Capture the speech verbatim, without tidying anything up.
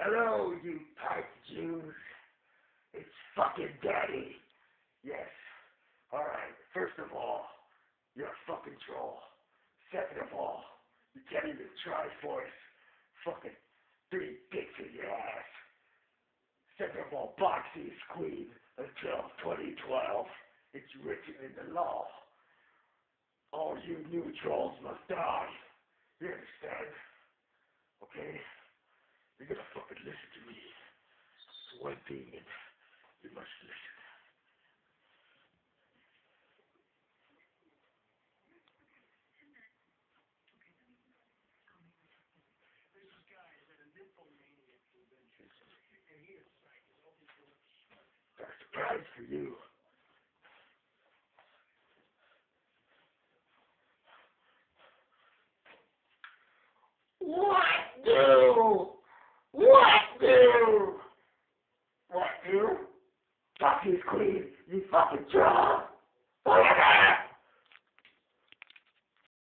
Hello, you pipe Jews. It's fucking Daddy. Yes. Alright, first of all, you're a fucking troll. Second of all, you can't even try for it. Fucking three dicks in your ass. Second of all, boxing is queen until twenty twelve. It's written in the law. All you new trolls must die. You understand? Okay? You're gonna fucking listen to me. It's one thing, and you must listen. Got a surprise for you. What do? What do? What do? Fuck you, queen. You fucking drunk.